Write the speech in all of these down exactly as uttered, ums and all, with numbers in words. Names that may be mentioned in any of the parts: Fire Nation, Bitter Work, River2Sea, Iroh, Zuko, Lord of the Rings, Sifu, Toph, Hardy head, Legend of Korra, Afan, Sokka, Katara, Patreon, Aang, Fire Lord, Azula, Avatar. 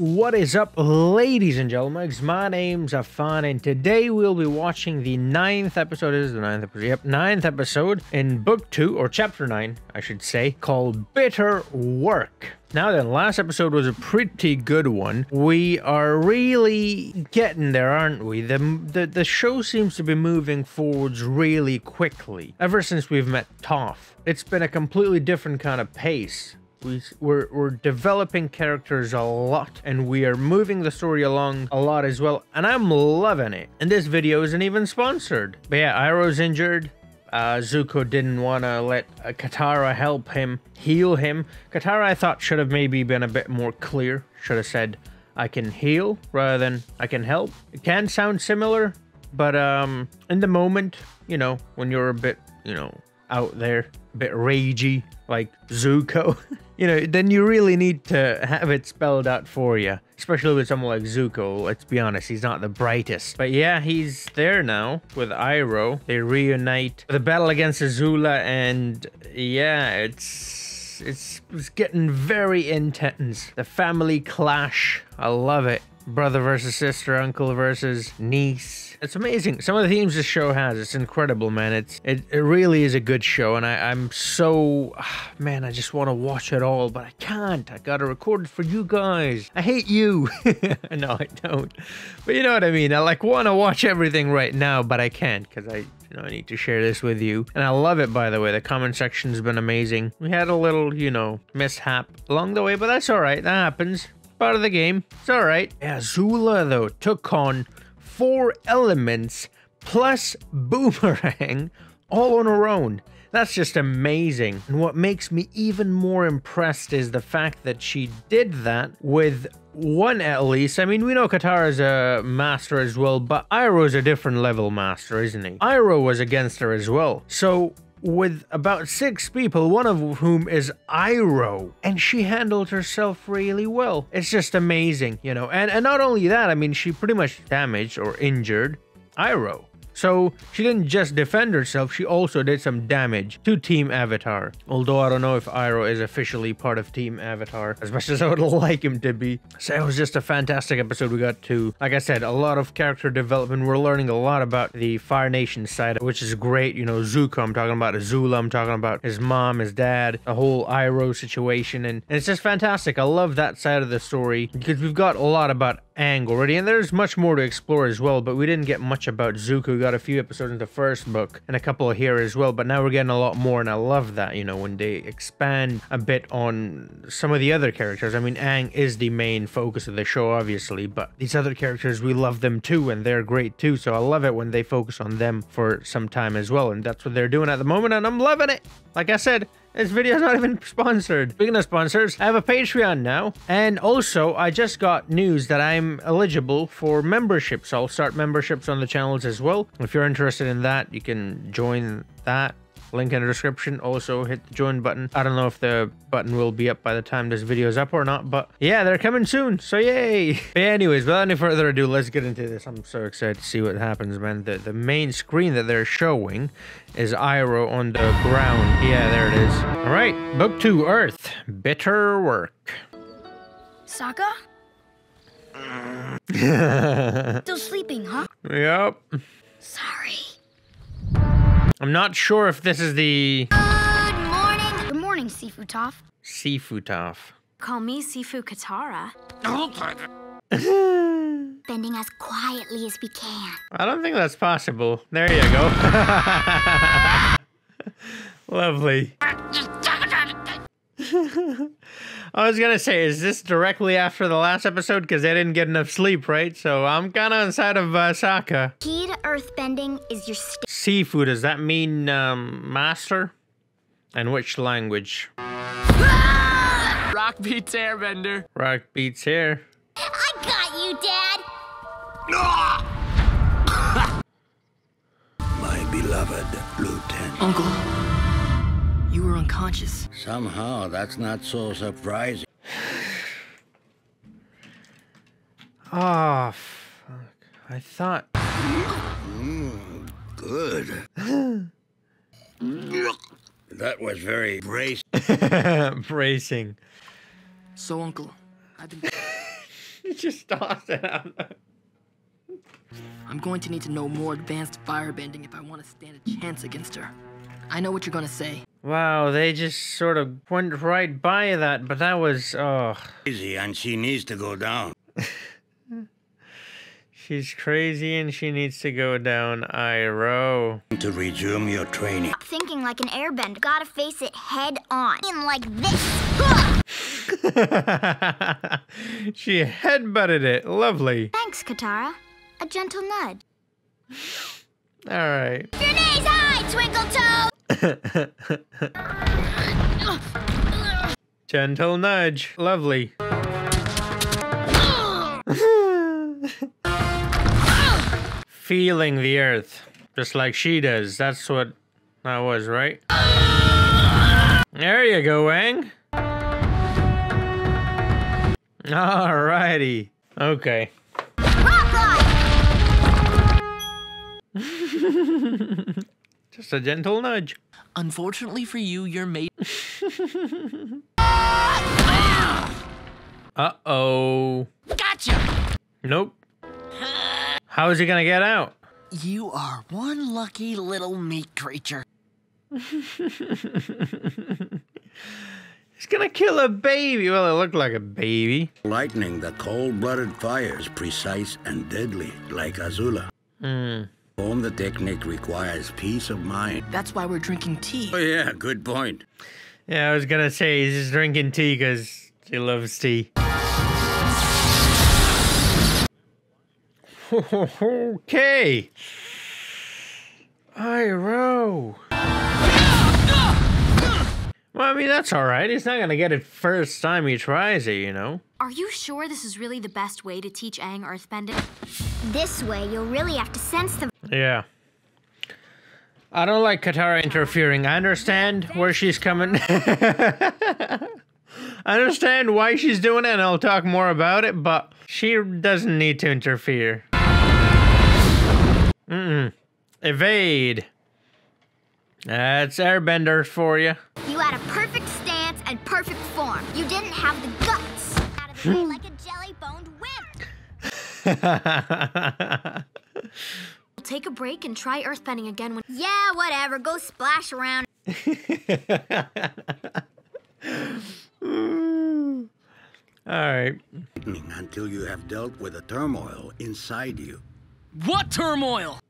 What is up, ladies and gentlemen? My name's Afan, and today we'll be watching the ninth episode. Is the ninth episode? Yep, ninth episode in book two, or chapter nine, I should say, called Bitter Work. Now then, last episode was a pretty good one. We are really getting there, aren't we? The, the the show seems to be moving forwards really quickly. Ever since we've met Toph, it's been a completely different kind of pace. We, we're, we're developing characters a lot, and we are moving the story along a lot as well, and I'm loving it. And this video isn't even sponsored. But yeah, Iroh's injured. Uh, Zuko didn't want to let uh, Katara help him, heal him. Katara, I thought, should have maybe been a bit more clear. Should have said, I can heal rather than I can help. It can sound similar, but um, in the moment, you know, when you're a bit, you know, out there, a bit ragey, like Zuko, you know, then you really need to have it spelled out for you, especially with someone like Zuko. Let's be honest, he's not the brightest. But yeah, he's there now with Iroh. They reunite the battle against Azula, and yeah, it's, it's, it's getting very intense. The family clash, I love it. Brother versus sister, uncle versus niece. It's amazing. Some of the themes this show has, it's incredible, man. It's it, it really is a good show, and I, I'm so, ah, man, I just want to watch it all, but I can't. I gotta record it for you guys. I hate you. No, I don't. But you know what I mean. I like want to watch everything right now, but I can't because I, you know, I need to share this with you. And I love it, by the way. The comment section has been amazing. We had a little, you know, mishap along the way, but that's all right. That happens. Part of the game. It's all right. Azula, though, took on four elements plus Boomerang all on her own. That's just amazing. And what makes me even more impressed is the fact that she did that with one, at least. I mean, we know Katara's a master as well, but Iroh's a different level master, isn't he? Iroh was against her as well. So with about six people, one of whom is Iroh, and she handled herself really well. It's just amazing, you know. And and not only that, I mean, she pretty much damaged or injured Iroh. So she didn't just defend herself, she also did some damage to Team Avatar. Although I don't know if Iroh is officially part of Team Avatar, as much as I would like him to be. So it was just a fantastic episode we got to. Like I said, a lot of character development. We're learning a lot about the Fire Nation side, which is great. You know, Zuko, I'm talking about Azula, I'm talking about his mom, his dad, the whole Iroh situation. And, and it's just fantastic. I love that side of the story because we've got a lot about Aang already, and there's much more to explore as well, but we didn't get much about Zuko. We got a few episodes in the first book and a couple here as well, but now we're getting a lot more, and I love that, you know, when they expand a bit on some of the other characters. I mean, Aang is the main focus of the show, obviously, but these other characters, we love them too, and they're great too, so I love it when they focus on them for some time as well, and that's what they're doing at the moment, and I'm loving it. Like I said, this video is not even sponsored. Speaking of sponsors, I have a Patreon now. And also, I just got news that I'm eligible for memberships. So I'll start memberships on the channels as well. If you're interested in that, you can join that. Link in the description. Also, hit the join button. I don't know if the button will be up by the time this video is up or not, but yeah, they're coming soon. So yay. But anyways, without any further ado, let's get into this. I'm so excited to see what happens, man. The, the main screen that they're showing is Iroh on the ground. Yeah, there it is. All right, book two, Earth, Bitter Work. Sokka? Still sleeping, huh? Yep. Sorry. I'm not sure if this is the... Good morning. Good morning, Sifu Toph. Sifu Toph. Call me Sifu Katara. Bending as quietly as we can. I don't think that's possible. There you go. Lovely. I was gonna say, is this directly after the last episode? Because they didn't get enough sleep, right? So I'm kind of inside of uh, Sokka. Key to earthbending is your st Seafood, does that mean um, master? And which language? Ah! Rock beats airbender. Rock beats air. I got you, Dad! Ah! My beloved Lieutenant. Uncle. You were unconscious. Somehow, that's not so surprising. Ah, oh, fuck. I thought... Mm, good. That was very bracing. Bracing. So, Uncle, I've been... just tossed it out. I'm going to need to know more advanced firebending if I want to stand a chance against her. I know what you're going to say. Wow, they just sort of went right by that, but that was, oh. Crazy, and she needs to go down. She's crazy and she needs to go down, Iroh. To resume your training. Stop thinking like an airbender. Gotta face it head on. In like this. She headbutted it. Lovely. Thanks, Katara. A gentle nudge. All right. Your knees high, Twinkle Toes. Gentle nudge. Lovely. Feeling the earth, just like she does. That's what that was, right? There you go, Aang. Alrighty. Okay. Just a gentle nudge. Unfortunately for you, you're made. Uh-oh. Gotcha. Nope. How is he gonna get out? You are one lucky little meat creature. He's gonna kill a baby. Well, it looked like a baby. Lightning, the cold-blooded fire, is precise and deadly, like Azula. Hmm. Form the technique requires peace of mind. That's why we're drinking tea. Oh yeah, good point. Yeah, I was gonna say he's just drinking tea because he loves tea. Okay. Iroh. Well, I mean, that's all right. He's not going to get it first time he tries it, you know. Are you sure this is really the best way to teach Aang earthbending? This way, you'll really have to sense them. Yeah. I don't like Katara interfering. I understand where she's coming. I understand why she's doing it, and I'll talk more about it, but she doesn't need to interfere. Mm-mm. Evade. That's airbender for you. You had a perfect stance and perfect form. You didn't have the guts. Out of the way like a jelly-boned wimp. We'll take a break and try earthbending again when... Yeah, whatever. Go splash around. Mm. All right. Until you have dealt with the turmoil inside you. What turmoil?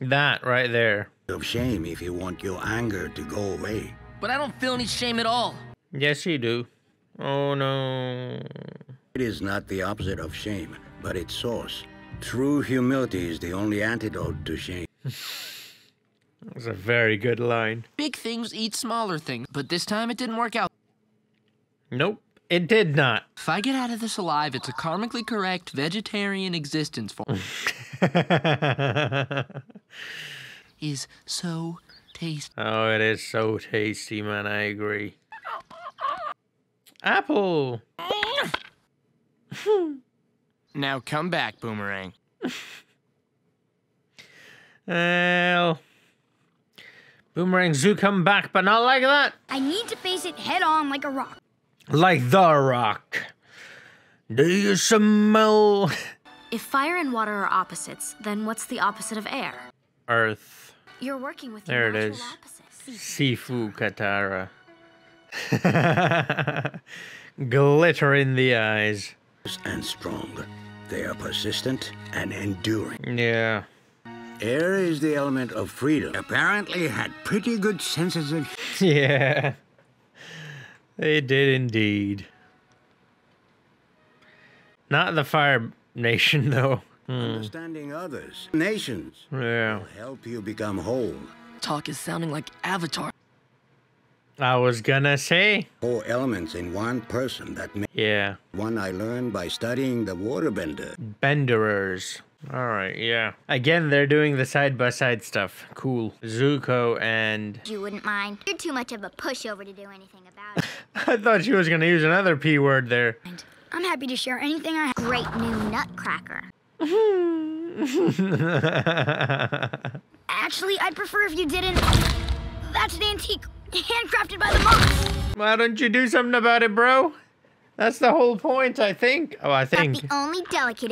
That right there. Of shame if you want your anger to go away. But I don't feel any shame at all. Yes, you do. Oh, no. It is not the opposite of shame, but its source. True humility is the only antidote to shame. That was a very good line. Big things eat smaller things, but this time it didn't work out. Nope, it did not. If I get out of this alive, it's a karmically correct vegetarian existence form. Is so tasty. Oh, it is so tasty, man. I agree. Apple. Now come back, Boomerang. Well... Boomerang Zoo, come back, but not like that. I need to face it head on like a rock. Like the rock. Do you smell? If fire and water are opposites, then what's the opposite of air? Earth. You're working with there your it is. Sifu Katara. Glitter in the eyes. And strong. They are persistent and enduring. Yeah. Air is the element of freedom. Apparently had pretty good senses of... Yeah. They did indeed. Not the Fire Nation, though. Hmm. Understanding others. Nations. Yeah. Will help you become whole. Talk is sounding like Avatar. I was gonna say. Four elements in one person that... Yeah. One I learned by studying the waterbender. Benderers. All right, yeah. Again, they're doing the side-by-side stuff. Cool. Zuko and... You wouldn't mind. You're too much of a pushover to do anything about it. I thought she was going to use another P word there. I'm happy to share anything I have. Great new nutcracker. Actually, I'd prefer if you didn't. That's an antique, handcrafted by the monks. Why don't you do something about it, bro? That's the whole point, I think. Oh, I think. Not the only delicate.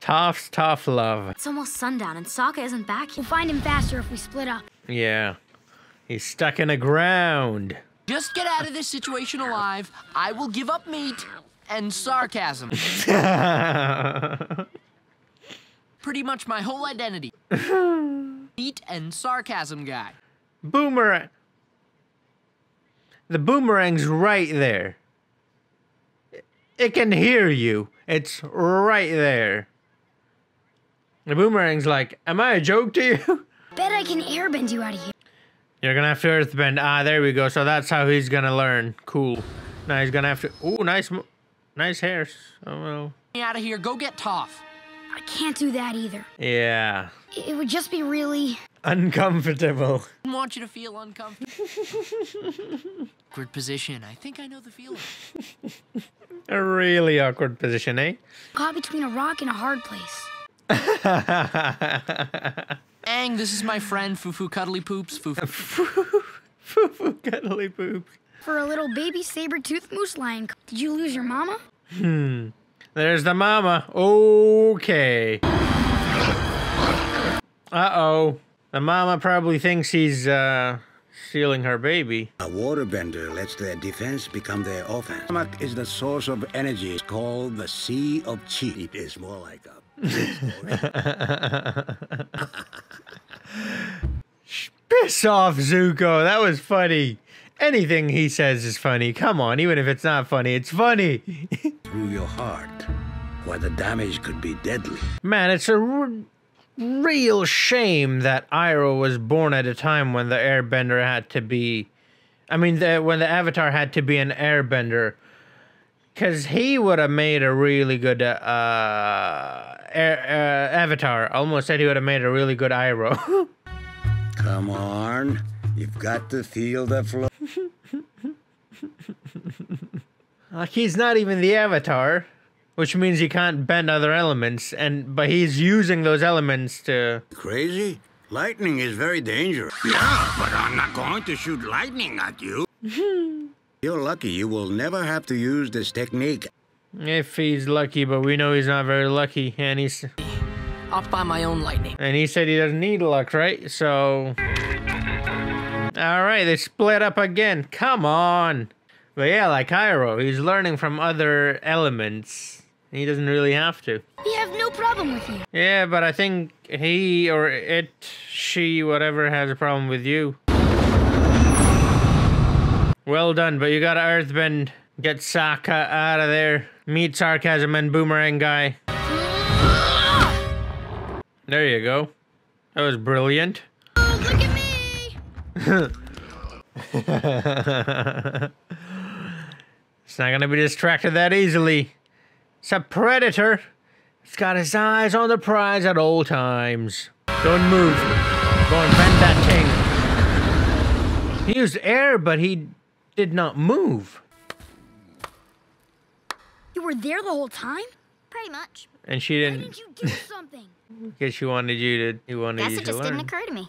Toph's tough love. It's almost sundown and Sokka isn't back. We'll find him faster if we split up. Yeah. He's stuck in the ground. Just get out of this situation alive. I will give up meat and sarcasm. Pretty much my whole identity. Meat and sarcasm guy. Boomerang. The boomerang's right there. It can hear you. It's right there. The boomerang's like, am I a joke to you? Bet I can airbend you out of here. You're gonna have to earthbend. Ah, there we go. So that's how he's gonna learn. Cool. Now he's gonna have to. Ooh, nice, nice hairs. Oh well. Get out of here. Go get Toph. I can't do that either. Yeah. It would just be really uncomfortable. I didn't want you to feel uncomfortable. Awkward position. I think I know the feeling. A really awkward position, eh? Caught between a rock and a hard place. Aang, this is my friend, Fufu Cuddly Poops. Fufu. Fufu Cuddly Poops. For a little baby saber-toothed moose lion. Did you lose your mama? Hmm. There's the mama. Okay. Uh-oh. The mama probably thinks he's, uh, stealing her baby. A waterbender lets their defense become their offense. Stomach is the source of energy. It's called the Sea of Chi. It is more like a... Piss off, Zuko. That was funny. Anything he says is funny. Come on, even if it's not funny, it's funny. Through your heart, where the damage could be deadly. Man, it's a re real shame that Iroh was born at a time when the airbender had to be... I mean, the, when the Avatar had to be an airbender. Because he would have made a really good... Uh, Air, uh, Avatar. I almost said he would have made a really good Iroh. Come on, you've got to feel the flow. Like, he's not even the Avatar, which means he can't bend other elements, and but he's using those elements to... Crazy? Lightning is very dangerous. Yeah, but I'm not going to shoot lightning at you. You're lucky you will never have to use this technique. If he's lucky, but we know he's not very lucky, and he's... Up by my own lightning. And he said he doesn't need luck, right? So... Alright, they split up again. Come on! But yeah, like Iroh, he's learning from other elements. He doesn't really have to. We have no problem with you. Yeah, but I think he or it, she, whatever, has a problem with you. Well done, but you gotta earthbend. Get Sokka out of there. Meet sarcasm and boomerang guy. There you go. That was brilliant. Oh, look at me! It's not gonna be distracted that easily. It's a predator. It's got his eyes on the prize at all times. Don't move. Go and bend that thing. He used air, but he did not move. You were there the whole time? Pretty much. And she didn't. Why didn't you do something? Because she wanted you to. He wanted Guess you it to just learn. Didn't occur to me.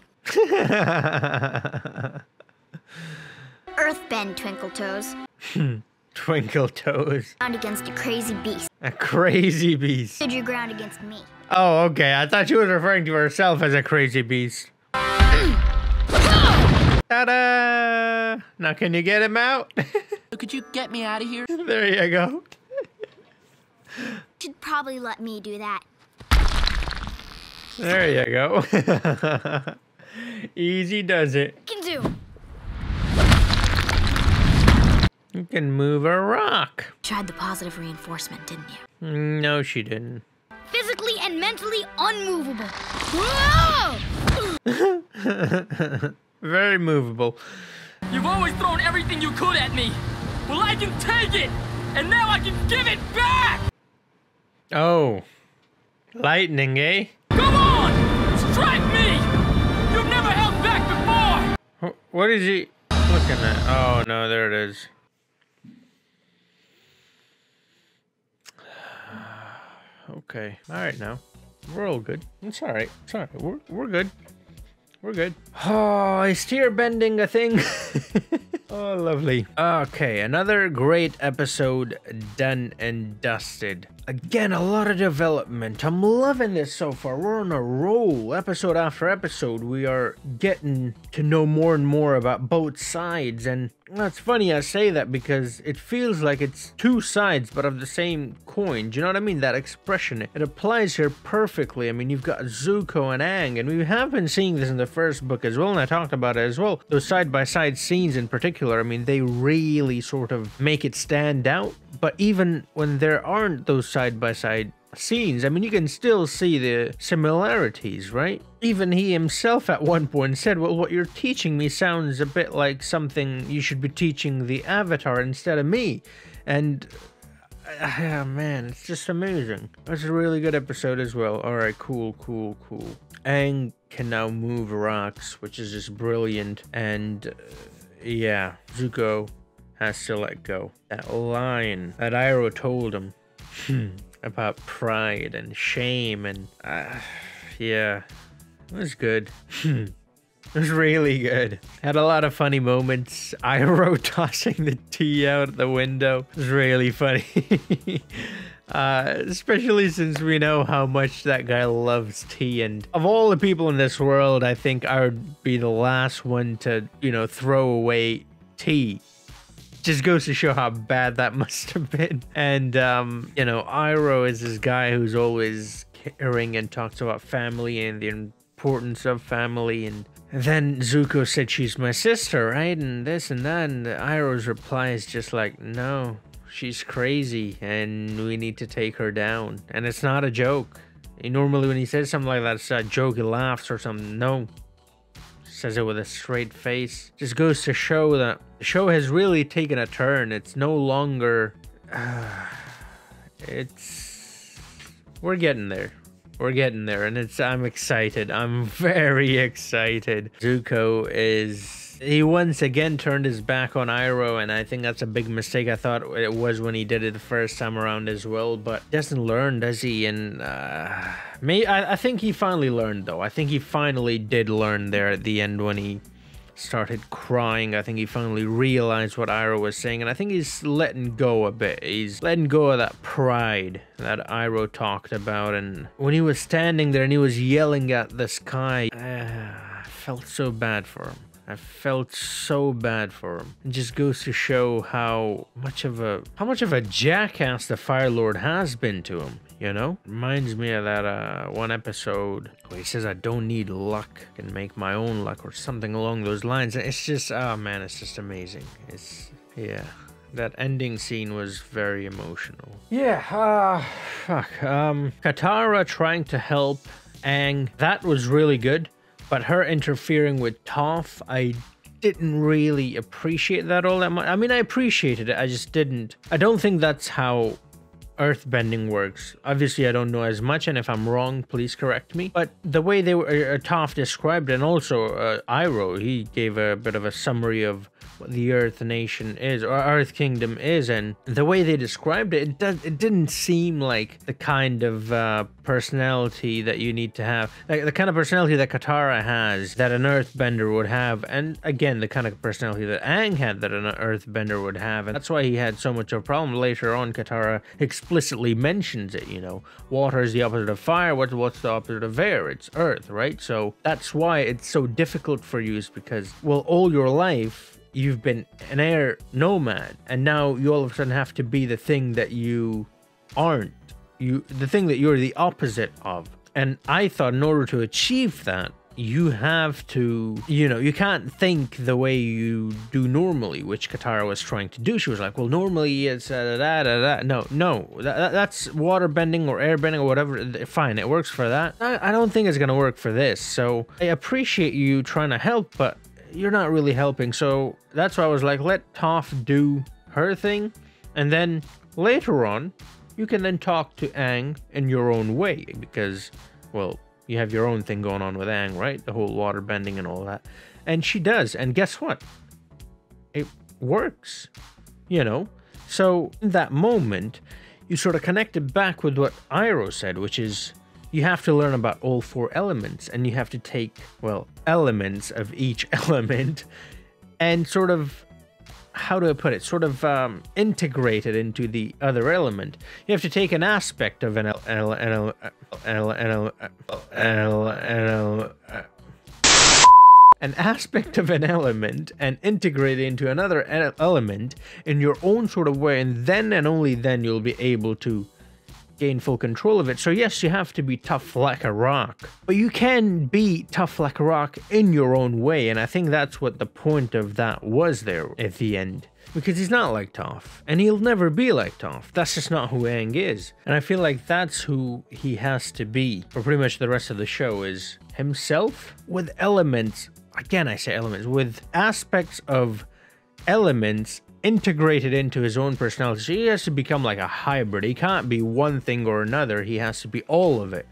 Earthbend, Twinkle Toes. Twinkle Toes. Ground against a crazy beast. A crazy beast. Stood your ground against me. Oh, okay. I thought she was referring to herself as a crazy beast. Ta-da! Now can you get him out? Could you get me out of here? There you go. You should probably let me do that. There you go. Easy does it. You can do. You can move a rock. Tried the positive reinforcement, didn't you? No, she didn't. Physically and mentally unmovable. Whoa! Very movable. You've always thrown everything you could at me. Well, I can take it, and now I can give it back. Oh. Lightning, eh? Come on! Strike me! You've never held back before! What is he looking at? Oh, no, there it is. Okay. Alright now. We're all good. It's alright. It's alright. We're, we're good. We're good. Oh, is tear bending a thing? Oh, lovely. Okay, another great episode done and dusted. Again, a lot of development. I'm loving this so far. We're on a roll. Episode after episode, we are getting to know more and more about both sides. And that's funny I say that because it feels like it's two sides, but of the same coin. Do you know what I mean? That expression, it applies here perfectly. I mean, you've got Zuko and Aang, and we have been seeing this in the first book as well, and I talked about it as well. Those side-by-side scenes in particular, I mean, they really sort of make it stand out. But even when there aren't those side-by-side scenes, I mean, you can still see the similarities, right? Even he himself at one point said, well, what you're teaching me sounds a bit like something you should be teaching the Avatar instead of me. And oh, man, it's just amazing. That's a really good episode as well. All right, cool, cool, cool. Aang can now move rocks, which is just brilliant. And Uh, yeah, Zuko has to let go. That line that Iroh told him about pride and shame and uh, yeah, it was good. It was really good. Had a lot of funny moments. Iroh tossing the tea out the window. It was really funny. Uh, especially since we know how much that guy loves tea, and of all the people in this world, I think I would be the last one to, you know, throw away tea. Just goes to show how bad that must have been. And, um, you know, Iroh is this guy who's always caring and talks about family and the importance of family. And then Zuko said, she's my sister, right? And this and that, and Iroh's reply is just like, no. She's crazy and we need to take her down. And it's not a joke. Normally when he says something like that, it's a joke, he laughs or something. No. Says it with a straight face. Just goes to show that the show has really taken a turn. It's no longer Uh, it's We're getting there. We're getting there. And it's I'm excited. I'm very excited. Zuko is He once again turned his back on Iroh, and I think that's a big mistake. I thought it was when he did it the first time around as well, but doesn't learn, does he? And uh, may, I, I think he finally learned, though. I think he finally did learn there at the end when he started crying. I think he finally realized what Iroh was saying, and I think he's letting go a bit. He's letting go of that pride that Iroh talked about, and when he was standing there and he was yelling at the sky, uh, I felt so bad for him. I felt so bad for him. It just goes to show how much of a how much of a jackass the Fire Lord has been to him, you know? Reminds me of that uh, one episode where he says, I don't need luck, I can make my own luck, or something along those lines. It's just, oh man, it's just amazing. It's, yeah. That ending scene was very emotional. Yeah, uh, fuck. Um, Katara trying to help Aang, that was really good. But her interfering with Toph, I didn't really appreciate that all that much. I mean, I appreciated it. I just didn't. I don't think that's how earthbending works. Obviously, I don't know as much. And if I'm wrong, please correct me. But the way they were, uh, Toph described, and also uh, Iroh, he gave a bit of a summary of what the Earth Nation is, or Earth Kingdom is. And the way they described it, it, does, it didn't seem like the kind of Uh, personality that you need to have, like the kind of personality that Katara has, that an earthbender would have, and again the kind of personality that Aang had, that an earthbender would have. And that's why he had so much of a problem later on. Katara explicitly mentions it, you know, water is the opposite of fire. What, what's the opposite of air? It's earth, right? So that's why it's so difficult for you, is because, well, all your life you've been an air nomad, and now you all of a sudden have to be the thing that you aren't. You, the thing that you're the opposite of. And I thought in order to achieve that, you have to, you know, you can't think the way you do normally, which Katara was trying to do. She was like, well, normally it's da da da da. No, no, that, that's water bending or air bending or whatever. Fine, it works for that. I, I don't think it's going to work for this. So I appreciate you trying to help, but you're not really helping. So that's why I was like, let Toph do her thing. And then later on, you can then talk to Aang in your own way because, well, you have your own thing going on with Aang, right? The whole water bending and all that. And she does. And guess what? It works, you know? So in that moment, you sort of connected back with what Iroh said, which is you have to learn about all four elements and you have to take, well, elements of each element and sort of how do I put it, sort of um, integrated into the other element. You have to take an aspect of an el el el el el el el an aspect of an element and integrate it into another element in your own sort of way, and then and only then you'll be able to gain full control of it. So yes, you have to be tough like a rock, but you can be tough like a rock in your own way, and I think that's what the point of that was there at the end. Because he's not like Toph, and he'll never be like Toph. That's just not who Aang is. And I feel like that's who he has to be for pretty much the rest of the show, is himself with elements, again I say elements, with aspects of elements integrated into his own personality. So he has to become like a hybrid. He can't be one thing or another. He has to be all of it.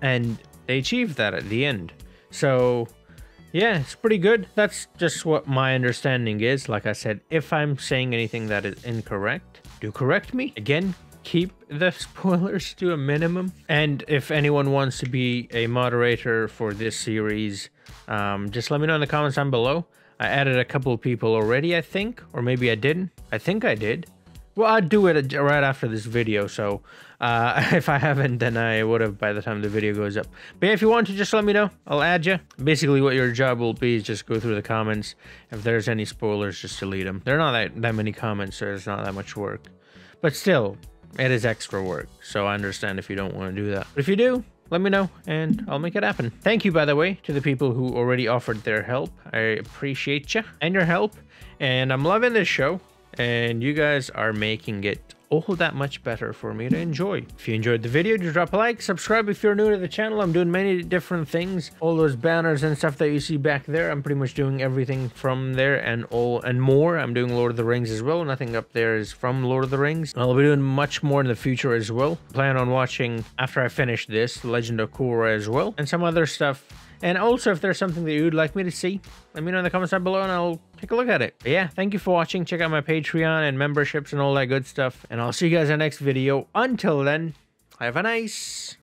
And they achieved that at the end. So yeah, it's pretty good. That's just what my understanding is. Like I said, if I'm saying anything that is incorrect, do correct me. Again, keep the spoilers to a minimum. And if anyone wants to be a moderator for this series, um, just let me know in the comments down below. I added a couple of people already, I think. Or maybe I didn't. I think I did. Well, I'd do it right after this video, so uh, if I haven't, then I would have by the time the video goes up. But yeah, if you want to, just let me know. I'll add you. Basically, what your job will be is just go through the comments. If there's any spoilers, just delete them. There are not that, that many comments, so there's not that much work. But still, it is extra work, so I understand if you don't want to do that. But if you do, let me know, and I'll make it happen. Thank you, by the way, to the people who already offered their help. I appreciate you and your help, and I'm loving this show. And you guys are making it all that much better for me to enjoy. If you enjoyed the video, do drop a like, subscribe if you're new to the channel. I'm doing many different things. All those banners and stuff that you see back there, I'm pretty much doing everything from there and all and more. I'm doing Lord of the Rings as well. Nothing up there is from Lord of the Rings. I'll be doing much more in the future as well. Plan on watching, after I finish this, Legend of Korra as well, and some other stuff. And also, if there's something that you'd like me to see, let me know in the comments down below and I'll take a look at it. But yeah, thank you for watching. Check out my Patreon and memberships and all that good stuff. And I'll see you guys in the next video. Until then, have a nice...